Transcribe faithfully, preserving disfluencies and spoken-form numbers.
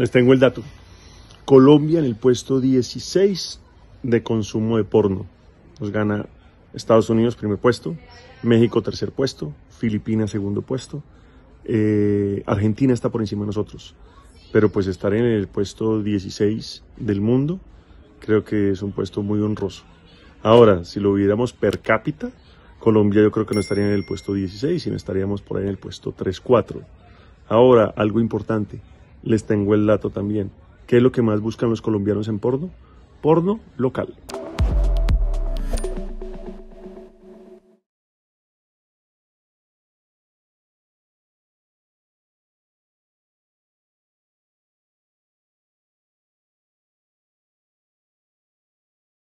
Les tengo el dato. Colombia en el puesto dieciséis de consumo de porno. Nos gana Estados Unidos primer puesto, México tercer puesto, Filipinas segundo puesto, eh, Argentina está por encima de nosotros. Pero pues estar en el puesto dieciséis del mundo creo que es un puesto muy honroso. Ahora, si lo viéramos per cápita, Colombia yo creo que no estaría en el puesto dieciséis, sino estaríamos por ahí en el puesto tres, cuatro. Ahora, algo importante, les tengo el dato también. ¿Qué es lo que más buscan los colombianos en porno? Porno local.